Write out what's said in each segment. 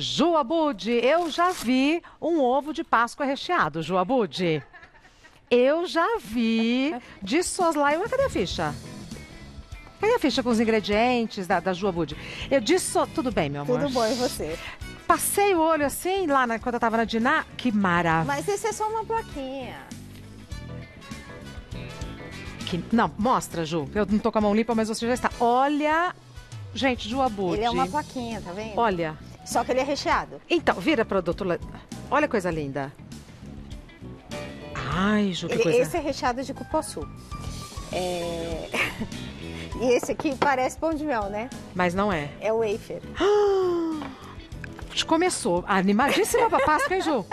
Ju Abud, eu já vi um ovo de Páscoa recheado, Ju Abud. Eu já vi de soslaio. Cadê a ficha? Cadê a ficha com os ingredientes da Ju Abud? Eu disse... Tudo bem, meu amor? Tudo bom, e você? Passei o olho assim, lá quando eu tava na Diná. Que maravilha. Mas isso é só uma plaquinha. Que... Não, mostra, Ju. Eu não tô com a mão limpa, mas você já está. Olha... Gente, Ju Abud. Ele é uma plaquinha, tá vendo? Olha. Só que ele é recheado. Então, vira pro outro lado. Olha a coisa linda. Ai, Ju, que coisa. Esse é recheado de cupuaçu. É... E esse aqui parece pão de mel, né? Mas não é. É o wafer. Começou. Animadíssima pra Páscoa, hein, Ju?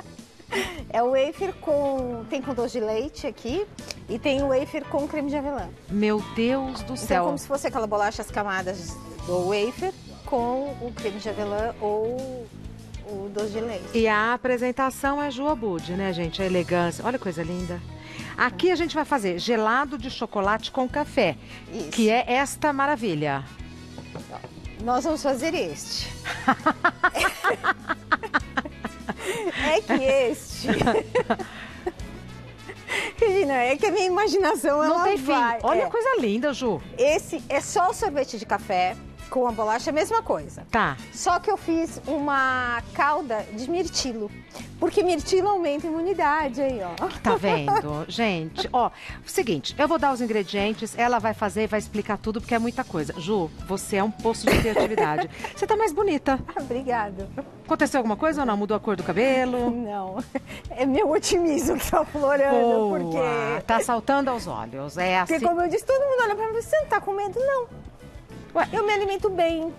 É o wafer com... Tem com doce de leite aqui. E tem o wafer com creme de avelã. Meu Deus do céu. É como se fosse aquela bolacha, as camadas do wafer com o creme de avelã ou o doce de leite. E a apresentação é Ju Abud, né, gente? A elegância. Olha que coisa linda. Aqui a gente vai fazer gelado de chocolate com café. Isso. Que é esta maravilha. Nós vamos fazer este. É que este... É que a minha imaginação, ela não tem fim. Olha a coisa linda, Ju. Esse é só o sorvete de café com a bolacha, a mesma coisa. Tá. Só que eu fiz uma calda de mirtilo, porque mirtilo aumenta a imunidade aí, ó. Tá vendo, gente? Ó, seguinte, eu vou dar os ingredientes, ela vai fazer, vai explicar tudo, porque é muita coisa. Ju, você é um poço de criatividade. Você tá mais bonita. Obrigada. Aconteceu alguma coisa ou não? Mudou a cor do cabelo? Não. É meu otimismo que tá florando, boa, porque... Tá saltando aos olhos, é assim. Porque como eu disse, todo mundo olha pra mim, você não tá com medo? Não. Ué, eu me alimento bem,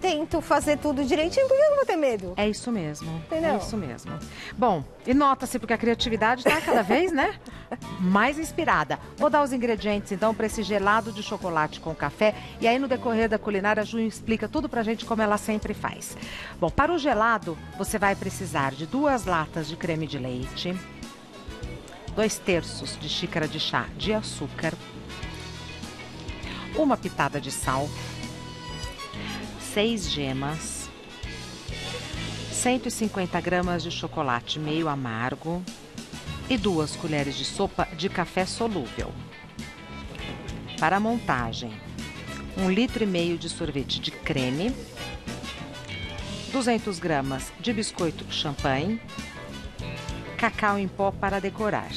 tento fazer tudo direitinho, por que eu não vou ter medo? É isso mesmo, entendeu? É isso mesmo. Bom, e nota-se, porque a criatividade tá cada vez, né, mais inspirada. Vou dar os ingredientes, então, para esse gelado de chocolate com café. E aí, no decorrer da culinária, a Ju explica tudo pra gente, como ela sempre faz. Bom, para o gelado, você vai precisar de 2 latas de creme de leite, 2 terços de xícara de chá de açúcar, 1 pitada de sal, 6 gemas, 150 gramas de chocolate meio amargo e 2 colheres de sopa de café solúvel. Para a montagem, 1,5 litro de sorvete de creme, 200 gramas de biscoito champanhe, cacau em pó para decorar.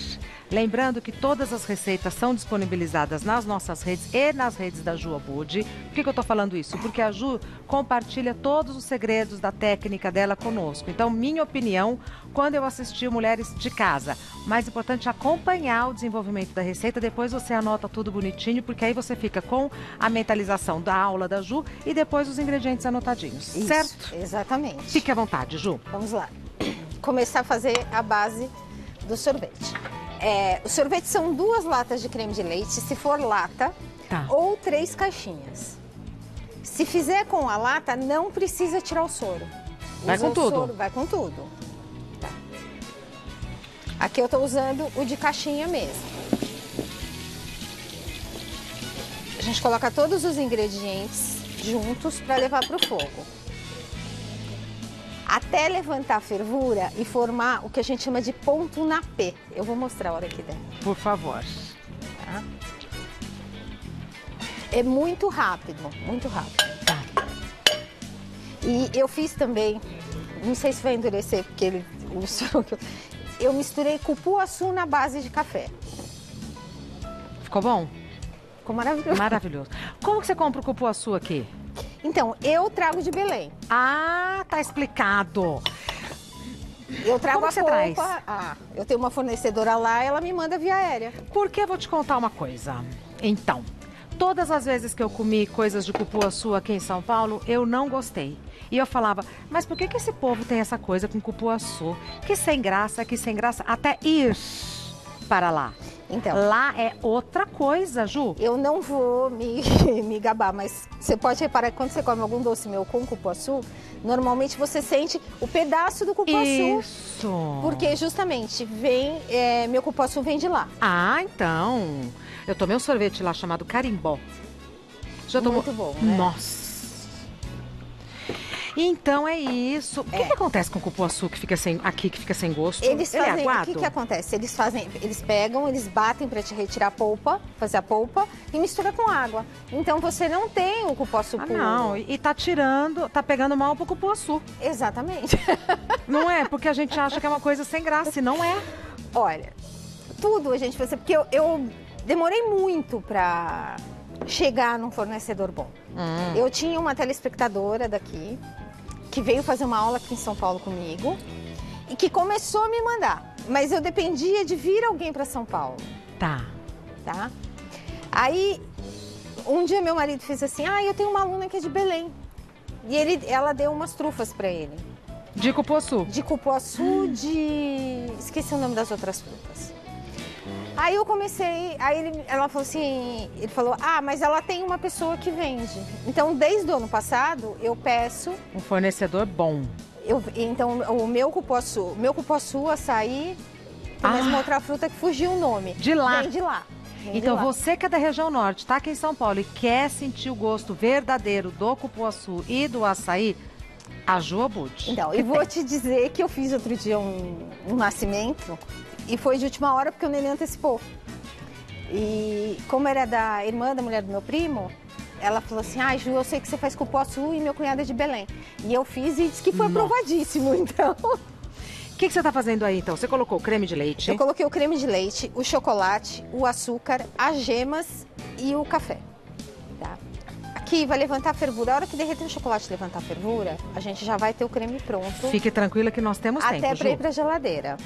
Lembrando que todas as receitas são disponibilizadas nas nossas redes e nas redes da Ju Abud. Por que eu tô falando isso? Porque a Ju compartilha todos os segredos da técnica dela conosco. Então, minha opinião, quando eu assisti Mulheres de Casa, mais importante acompanhar o desenvolvimento da receita, depois você anota tudo bonitinho, porque aí você fica com a mentalização da aula da Ju e depois os ingredientes anotadinhos, isso, certo? Exatamente. Fique à vontade, Ju. Vamos lá. Começar a fazer a base do sorvete. É, os sorvetes são 2 latas de creme de leite, se for lata, tá, ou 3 caixinhas. Se fizer com a lata, não precisa tirar o soro. Vai com tudo. Soro, vai com tudo. Tá. Aqui eu tô usando o de caixinha mesmo. A gente coloca todos os ingredientes juntos para levar pro fogo. Até levantar a fervura e formar o que a gente chama de ponto na P. Eu vou mostrar a hora aqui dentro. Por favor. Tá? É muito rápido, muito rápido. Tá. E eu fiz também, não sei se vai endurecer, porque ele... Eu misturei cupuaçu na base de café. Ficou bom? Ficou maravilhoso. Maravilhoso. Como que você compra o cupuaçu aqui? Então, eu trago de Belém. Ah, tá explicado. Eu trago. Como a você polpa, traz? Ah, eu tenho uma fornecedora lá, ela me manda via aérea. Porque eu vou te contar uma coisa. Então, todas as vezes que eu comi coisas de cupuaçu aqui em São Paulo, eu não gostei. E eu falava, mas por que esse povo tem essa coisa com cupuaçu? Que sem graça, até ir para lá. Então, lá é outra coisa, Ju. Eu não vou me gabar, mas você pode reparar que quando você come algum doce meu com cupuaçu, normalmente você sente o pedaço do cupuaçu. Isso. Porque justamente vem, meu cupuaçu vem de lá. Ah, então. Eu tomei um sorvete lá chamado Carimbó. Já tomou? Muito bom, né? Nossa. Então é isso. O que acontece com o cupuaçu que fica sem, aqui, que fica sem gosto? Eles fazem, o que acontece? Eles fazem, eles pegam, eles batem para te retirar a polpa, fazer a polpa e mistura com água. Então você não tem o cupuaçu puro. Não, e tá tirando, tá pegando mal pro cupuaçu. Exatamente. Não é? Porque a gente acha que é uma coisa sem graça e não é. Olha, tudo a gente faz, porque eu demorei muito pra chegar num fornecedor bom. Eu tinha uma telespectadora daqui, que veio fazer uma aula aqui em São Paulo comigo, e que começou a me mandar. Mas eu dependia de vir alguém pra São Paulo. Tá. Tá? Aí, um dia meu marido fez assim, ah, eu tenho uma aluna que é de Belém. E ela deu umas trufas pra ele. De cupuaçu? De cupuaçu, esqueci o nome das outras frutas. Aí eu comecei, ela falou assim, ele falou, ah, mas ela tem uma pessoa que vende. Então, desde o ano passado, eu peço... Um fornecedor bom. Então, o meu cupuaçu, açaí, mais uma outra fruta que fugiu o nome. De lá. Vem de lá. Então você que é da região norte, tá aqui em São Paulo e quer sentir o gosto verdadeiro do cupuaçu e do açaí, a Ju Abud. Então, eu vou te dizer que eu fiz outro dia um nascimento e foi de última hora porque o neném antecipou. E como era da irmã da mulher do meu primo, ela falou assim, ah, Ju, eu sei que você faz cupuaçu e meu cunhado é de Belém. E eu fiz e disse que foi aprovadíssimo, então... O que você está fazendo aí, então? Você colocou o creme de leite? Eu coloquei o creme de leite, o chocolate, o açúcar, as gemas e o café. Tá? Aqui vai levantar a fervura. A hora que derreter o chocolate e levantar a fervura, a gente já vai ter o creme pronto. Fique tranquila que nós temos tempo, Ju. Até para ir para a geladeira.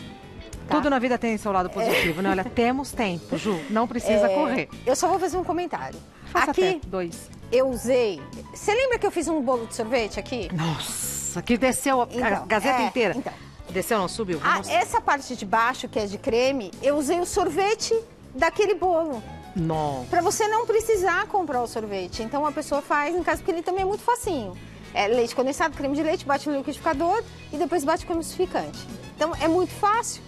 Tá? Tudo na vida tem seu lado positivo, né? Olha, temos tempo, Ju. Não precisa correr. Eu só vou fazer um comentário. Faça aqui, até dois. Eu usei... Você lembra que eu fiz um bolo de sorvete aqui? Nossa, que desceu a Gazeta inteira. Então. Desceu, não subiu? Essa parte de baixo, que é de creme, eu usei o sorvete daquele bolo. Nossa. Pra você não precisar comprar o sorvete. Então a pessoa faz em casa, porque ele também é muito facinho. É leite condensado, creme de leite, bate no liquidificador e depois bate com o emulsificante. Então é muito fácil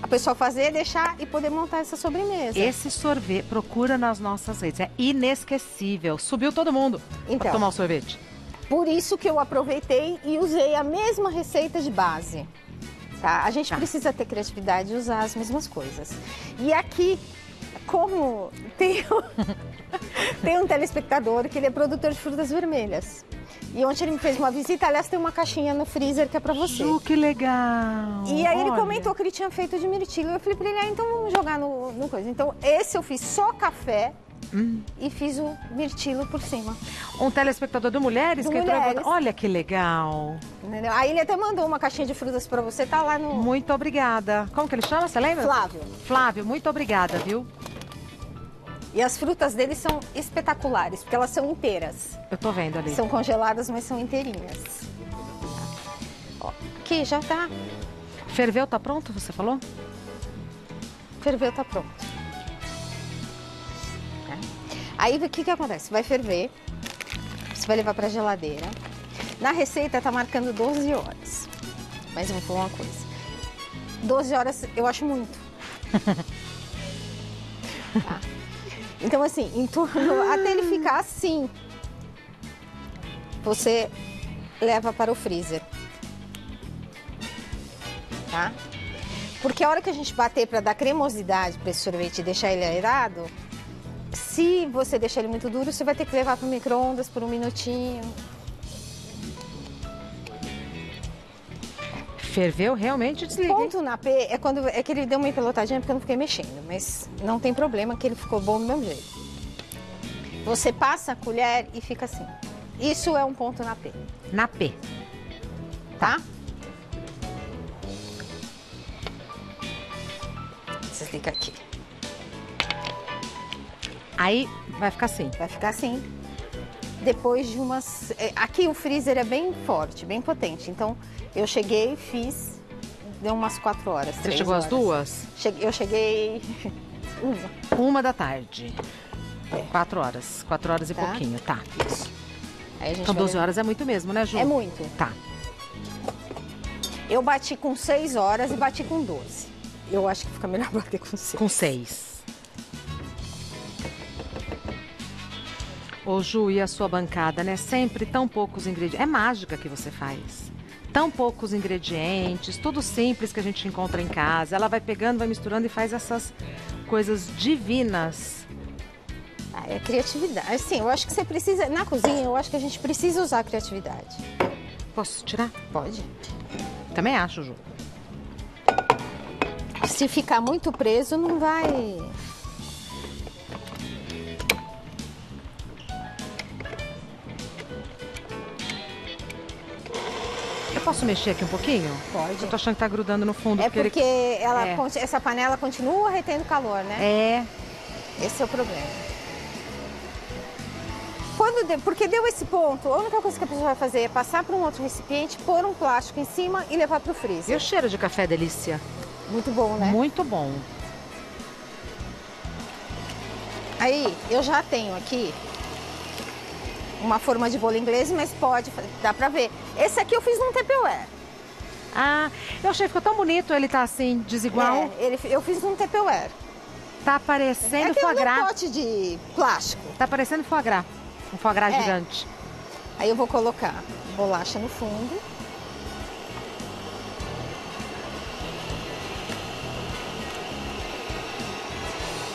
a pessoa fazer, deixar e poder montar essa sobremesa. Esse sorvete, procura nas nossas redes, é inesquecível. Subiu todo mundo pra tomar o sorvete. Por isso que eu aproveitei e usei a mesma receita de base. Tá? A gente precisa ter criatividade e usar as mesmas coisas. E aqui, como tem um telespectador que ele é produtor de frutas vermelhas. E ontem ele me fez uma visita, aliás, tem uma caixinha no freezer que é pra você. Ju, que legal! E aí ele comentou que ele tinha feito de mirtilo. Eu falei pra ele, ah, então vamos jogar no coisa. Então esse eu fiz só café. E fiz o mirtilo por cima. Um telespectador do Mulheres? Olha que legal. Entendeu? Aí ele até mandou uma caixinha de frutas pra você, tá lá no... Muito obrigada. Como que ele chama, você lembra? Flávio. Flávio, muito obrigada, viu? E as frutas dele são espetaculares, porque elas são inteiras. Eu tô vendo ali. São congeladas, mas são inteirinhas. Ó, aqui já tá. Ferveu, tá pronto, você falou? Ferveu, tá pronto. Aí o que acontece? Vai ferver, você vai levar para a geladeira. Na receita tá marcando 12 horas, mas eu vou falar uma coisa. 12 horas eu acho muito. Tá? Então assim, em torno, até ele ficar assim, você leva para o freezer. Tá? Porque a hora que a gente bater para dar cremosidade para esse sorvete e deixar ele aerado... Se você deixar ele muito duro, você vai ter que levar para o micro-ondas por um minutinho. Ferveu, realmente desliguei. Ponto na P é que ele deu uma empelotadinha porque eu não fiquei mexendo, mas não tem problema que ele ficou bom do mesmo jeito. Você passa a colher e fica assim. Isso é um ponto na P. Na P. Tá? Desliga aqui. Aí vai ficar assim? Vai ficar assim. Depois de umas... Aqui o freezer é bem forte, bem potente. Então eu cheguei, fiz, deu umas 4 horas. Você chegou às 2? Eu cheguei... 1 da tarde. 4 horas. 4 horas e pouquinho, tá. Isso. Aí a gente então 12 horas é muito mesmo, né, Ju? É muito. Tá. Eu bati com 6 horas e bati com 12. Eu acho que fica melhor bater com 6. Com 6. Ô Ju, e a sua bancada, né? Sempre tão poucos ingredientes. É mágica que você faz. Tão poucos ingredientes, tudo simples que a gente encontra em casa. Ela vai pegando, vai misturando e faz essas coisas divinas. Ah, é criatividade. Sim, eu acho que você precisa... Na cozinha, eu acho que a gente precisa usar a criatividade. Posso tirar? Pode. Também acho, Ju. Se ficar muito preso, não vai... Posso mexer aqui um pouquinho? Pode. Eu tô achando que tá grudando no fundo. É porque essa panela continua retendo calor, né? É. Esse é o problema. Porque deu esse ponto, a única coisa que a pessoa vai fazer é passar para um outro recipiente, pôr um plástico em cima e levar pro freezer. E o cheiro de café delícia? Muito bom, né? Muito bom. Aí, eu já tenho aqui... uma forma de bolo inglês, mas pode, dá pra ver. Esse aqui eu fiz num tupperware. Ah, eu achei que ficou tão bonito, ele tá assim, desigual. É, eu fiz num tupperware. Tá parecendo foie gras. É um pote de plástico. Tá parecendo foie gras, um foie gras gigante. Aí eu vou colocar bolacha no fundo.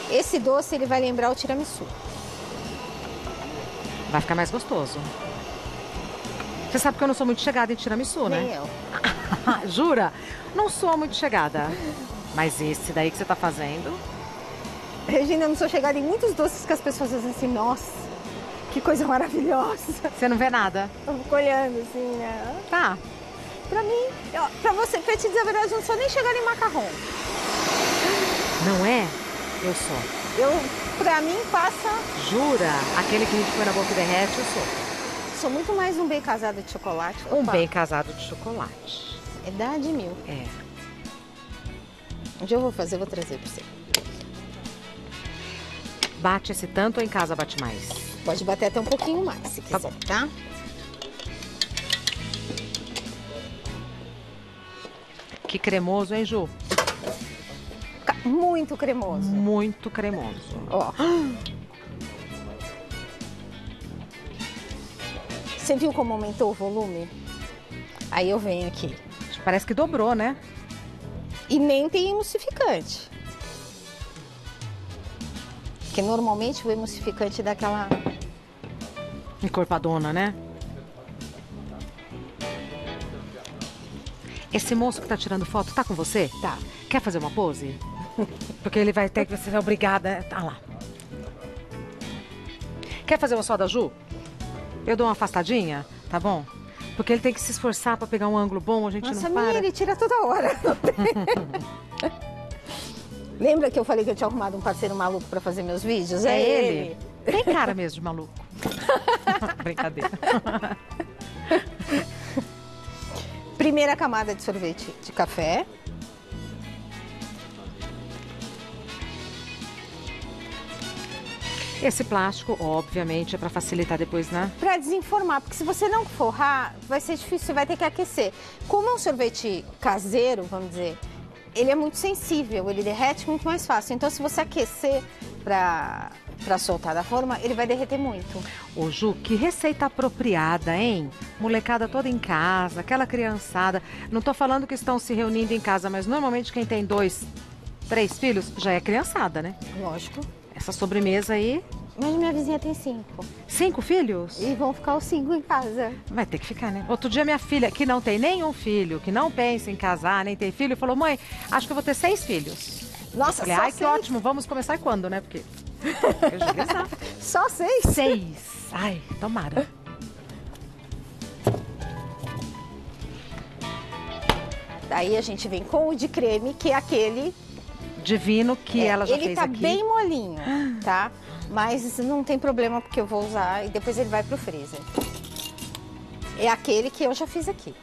Esse doce, ele vai lembrar o tiramisu. Vai ficar mais gostoso. Você sabe que eu não sou muito chegada em tiramisu, né? Nem eu. Jura? Não sou muito chegada. Mas esse daí que você tá fazendo... Regina, eu não sou chegada em muitos doces que as pessoas dizem assim, nossa, que coisa maravilhosa. Você não vê nada? Eu fico olhando assim, né? Tá. Pra mim, pra te dizer a verdade, eu não sou nem chegada em macarrão. Não é? Eu sou. Pra mim, passa... Jura? Aquele que a gente põe na boca e derrete, eu sou. Sou muito mais um bem casado de chocolate. Opa. Um bem casado de chocolate. É da de mil. É. Onde eu vou fazer, eu vou trazer pra você. Bate esse tanto ou em casa bate mais? Pode bater até um pouquinho mais, se quiser, tá? Que cremoso, hein, Ju? Muito cremoso. Muito cremoso. Ó. Você viu como aumentou o volume? Aí eu venho aqui. Parece que dobrou, né? E nem tem emulsificante. Porque normalmente o emulsificante dá aquela... encorpadona, né? Esse moço que tá tirando foto tá com você? Tá. Quer fazer uma pose? Porque ele vai ter que ser obrigada. Ah lá. Quer fazer uma só da Ju? Eu dou uma afastadinha, tá bom? Porque ele tem que se esforçar pra pegar um ângulo bom, a gente não para. Nossa, minha, ele tira toda hora. Lembra que eu falei que eu tinha arrumado um parceiro maluco pra fazer meus vídeos? É ele. Tem cara mesmo de maluco. Brincadeira. Primeira camada de sorvete de café. Esse plástico, obviamente, é para facilitar depois, né? Para desenformar, porque se você não forrar, vai ser difícil, você vai ter que aquecer. Como é um sorvete caseiro, vamos dizer, ele é muito sensível, ele derrete muito mais fácil. Então, se você aquecer para soltar da forma, ele vai derreter muito. Ô, Ju, que receita apropriada, hein? Molecada toda em casa, aquela criançada. Não tô falando que estão se reunindo em casa, mas normalmente quem tem 2, 3 filhos já é criançada, né? Lógico. Essa sobremesa aí... Mas minha vizinha tem 5. 5 filhos? E vão ficar os 5 em casa. Vai ter que ficar, né? Outro dia minha filha, que não tem nenhum filho, que não pensa em casar, nem tem filho, falou, mãe, acho que eu vou ter 6 filhos. Nossa, falei, só ai, 6? Que ótimo, vamos começar quando, né? Porque... só 6? 6. Ai, tomara. Daí a gente vem com o de creme, que é aquele... divino que ela já fez aqui. Ele tá bem molinho, tá? Mas não tem problema porque eu vou usar e depois ele vai pro freezer. É aquele que eu já fiz aqui.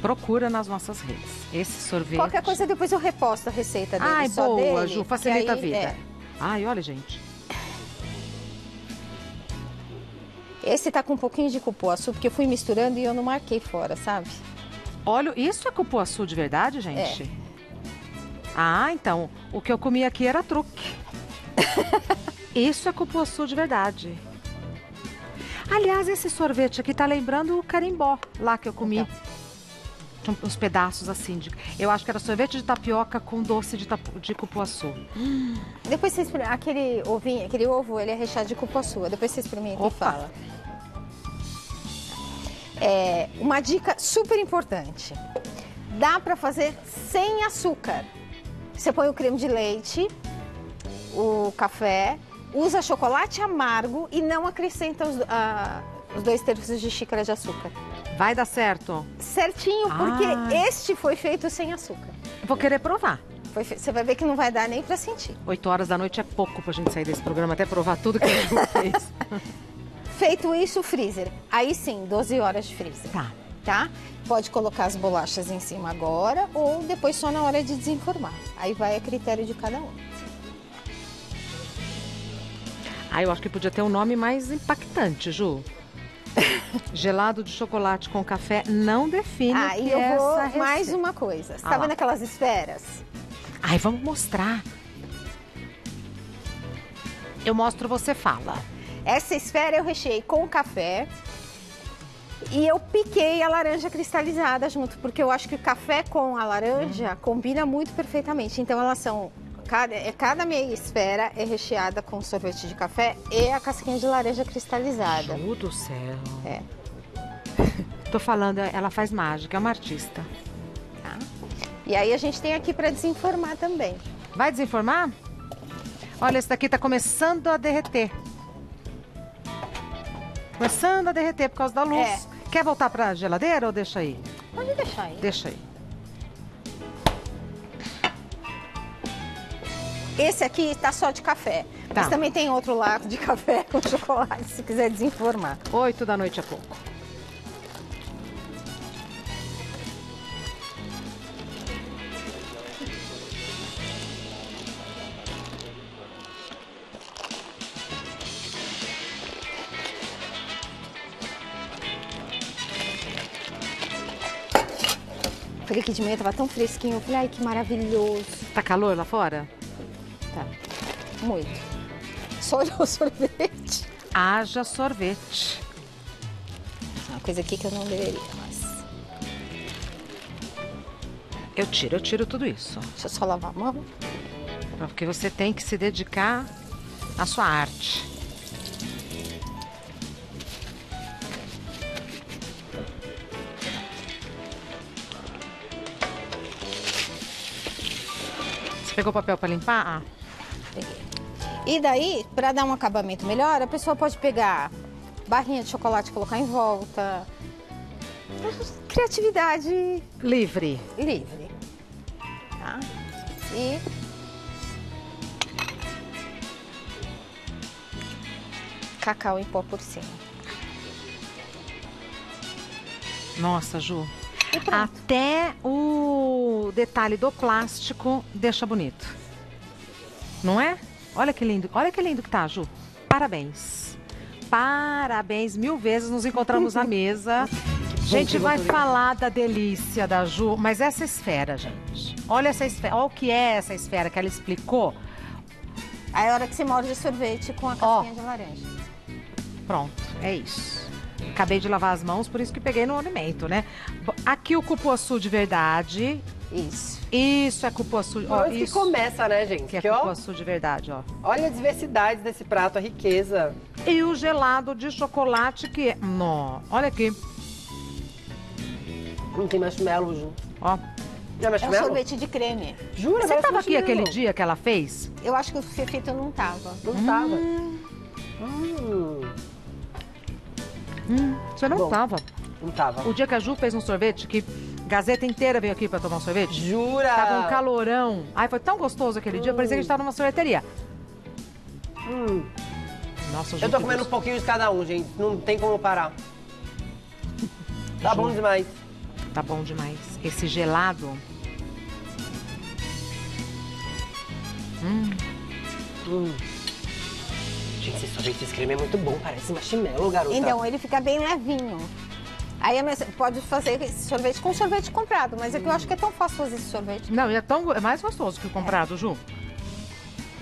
Procura nas nossas redes. Esse sorvete... Qualquer coisa depois eu reposto a receita dele. Ai, só boa, dele, Ju, facilita aí, a vida. É. Ai, olha, gente. Esse tá com um pouquinho de cupuaçu, porque eu fui misturando e eu não marquei fora, sabe? Olha, isso é cupuaçu de verdade, gente? É. Ah, então, o que eu comi aqui era truque. Isso é cupuaçu de verdade. Aliás, esse sorvete aqui tá lembrando o carimbó, lá que eu comi. Tinha uns pedaços assim, eu acho que era sorvete de tapioca com doce de cupuaçu. Depois você experimenta, aquele ovo, ele é recheado de cupuaçu, depois você experimenta e fala. É, uma dica super importante, dá pra fazer sem açúcar. Você põe o creme de leite, o café, usa chocolate amargo e não acrescenta os 2 terços de xícara de açúcar. Vai dar certo? Certinho, porque este foi feito sem açúcar. Vou querer provar. Você vai ver que não vai dar nem pra sentir. 20h é pouco pra gente sair desse programa, até provar tudo que a gente fez. Feito isso, freezer. Aí sim, 12 horas de freezer. Tá. Tá? Pode colocar as bolachas em cima agora ou depois só na hora de desenformar. Aí vai a critério de cada um. Ah, eu acho que podia ter um nome mais impactante, Ju. Gelado de chocolate com café não define o que é essa receita. Mais uma coisa. Você tá vendo aquelas esferas? Ai, vamos mostrar. Eu mostro, você fala. Essa esfera eu recheei com café e eu piquei a laranja cristalizada junto, porque eu acho que o café com a laranja combina muito perfeitamente. Então elas são... Cada meia esfera é recheada com sorvete de café e a casquinha de laranja cristalizada. Meu Deus do céu. É. Tô falando, ela faz mágica, é uma artista. Tá. E aí a gente tem aqui pra desenformar também. Vai desenformar? Olha, esse daqui tá começando a derreter. Começando a derreter por causa da luz. É. Quer voltar pra geladeira ou deixa aí? Pode deixar aí. Deixa aí. Esse aqui tá só de café, tá. Mas também tem outro lado de café com chocolate, se quiser desenformar. 20h é pouco. Falei que de manhã tava tão fresquinho, eu falei, ai que maravilhoso. Tá calor lá fora? Tá. Muito. Só o sorvete. Haja sorvete. Uma coisa aqui que eu não deveria, mas... Eu tiro tudo isso. Deixa eu só lavar a mão. Porque você tem que se dedicar à sua arte. Você pegou papel pra limpar? E daí, para dar um acabamento melhor, a pessoa pode pegar barrinha de chocolate e colocar em volta. Criatividade... Livre. Livre. Tá? E... cacau em pó por cima. Nossa, Ju. Até o detalhe do plástico deixa bonito. Não é? Olha que lindo que tá, Ju. Parabéns. Parabéns 1000 vezes, nos encontramos na mesa. Gente, vai falar da delícia da Ju, mas essa esfera, gente. Olha essa esfera, olha o que é essa esfera que ela explicou. Aí é a hora que você morde sorvete com a casquinha de laranja. Pronto, é isso. Acabei de lavar as mãos, por isso que peguei no alimento, né? Aqui o cupuaçu de verdade... Isso. Isso é cupuaçu. Ó, isso que começa, né, gente? Que é cupuaçu de verdade, ó. Olha a diversidade desse prato, a riqueza. E o gelado de chocolate que é... Não, olha aqui. Não tem marshmallow, Ju. Ó. É marshmallow? É um sorvete de creme. Jura? Você tava aqui aquele dia que ela fez? Eu acho que o Fefito não tava. Você não tava. Não tava. O dia que a Ju fez um sorvete que... Gazeta inteira veio aqui pra tomar um sorvete? Jura? Tava um calorão. Ai, foi tão gostoso aquele dia, parecia que a gente tava numa sorveteria. Nossa, Ju, eu tô comendo um pouquinho de cada um, gente. Não tem como parar. Tá bom demais. Tá bom demais. Esse gelado. Gente, esse sorvete de creme é muito bom. Parece marshmallow, garota. Então, ele fica bem levinho. Aí pode fazer esse sorvete com sorvete comprado, mas é que eu acho que é tão fácil fazer esse sorvete. Não, é mais gostoso que o comprado, Ju.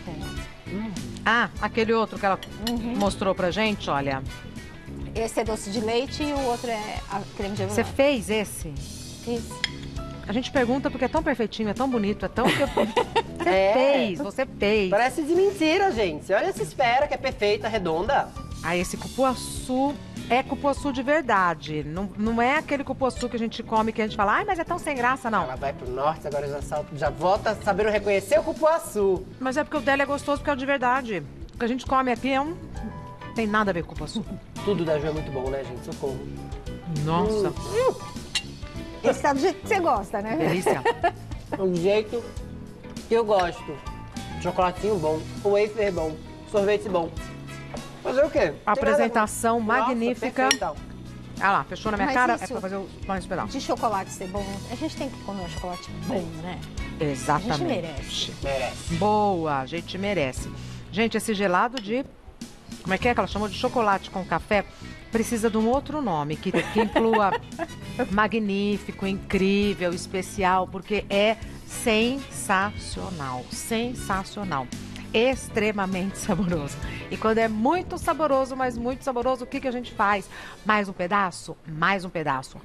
É. Ah, aquele outro que ela mostrou pra gente, olha. Esse é doce de leite e o outro é a creme de abelha. Você fez esse? Fiz. A gente pergunta porque é tão perfeitinho, é tão bonito, é tão... Você fez. Parece de mentira, gente. Olha essa esfera que é perfeita, redonda. Ah, esse cupuaçu é cupuaçu de verdade. Não é aquele cupuaçu que a gente come, que a gente fala, ai, mas é tão sem graça, não. Ela vai pro norte, agora já volta sabendo reconhecer o cupuaçu. Mas é porque o dela é gostoso, porque é o de verdade. O que a gente come aqui é um... Não tem nada a ver com cupuaçu. Tudo da Ju é muito bom, né, gente? Socorro. Nossa. Esse tá do jeito que você gosta, né? Delícia. Do jeito que eu gosto. Chocolatinho bom, wafer bom, sorvete bom. Fazer o quê? Apresentação magnífica. Nossa, olha lá, fechou na minha cara, é pra fazer o mais pedaço. De chocolate ser bom, a gente tem que comer um chocolate bom, né? Exatamente. A gente merece. Boa, a gente merece. Gente, esse gelado de... Como é que ela chamou de chocolate com café? Precisa de um outro nome, que inclua magnífico, incrível, especial, porque é sensacional, sensacional. Extremamente saboroso. E quando é muito saboroso, mas muito saboroso, o que a gente faz? Mais um pedaço? Mais um pedaço.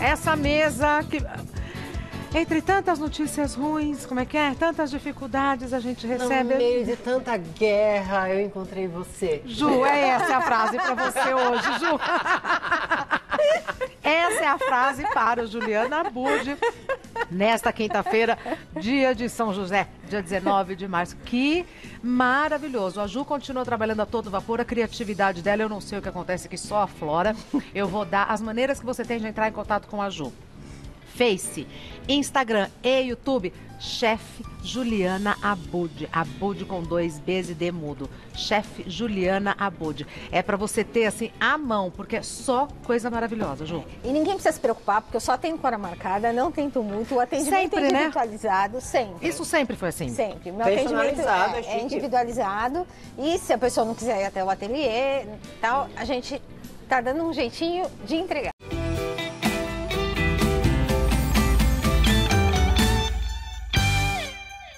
Essa mesa que... Entre tantas notícias ruins, como é que é? Tantas dificuldades a gente recebe... No meio de tanta guerra, eu encontrei você. Ju, essa é a frase para você hoje, Ju. Essa é a frase para o Juliana Abud, nesta quinta-feira, dia de São José, dia 19 de março. Que maravilhoso. A Ju continua trabalhando a todo vapor, a criatividade dela, eu não sei o que acontece, que só aflora. Eu vou dar as maneiras que você tem de entrar em contato com a Ju. Face, Instagram e YouTube, Chef Juliana Abud. Abud com 2 B's e D mudo. Chef Juliana Abud. É pra você ter, assim, à mão, porque é só coisa maravilhosa, Ju. E ninguém precisa se preocupar, porque eu só tenho hora marcada, não tem tumulto, o atendimento sempre, é individualizado, né? Sempre. Isso sempre foi assim? Sempre. Meu atendimento é individualizado e se a pessoa não quiser ir até o ateliê, tal, a gente tá dando um jeitinho de entregar.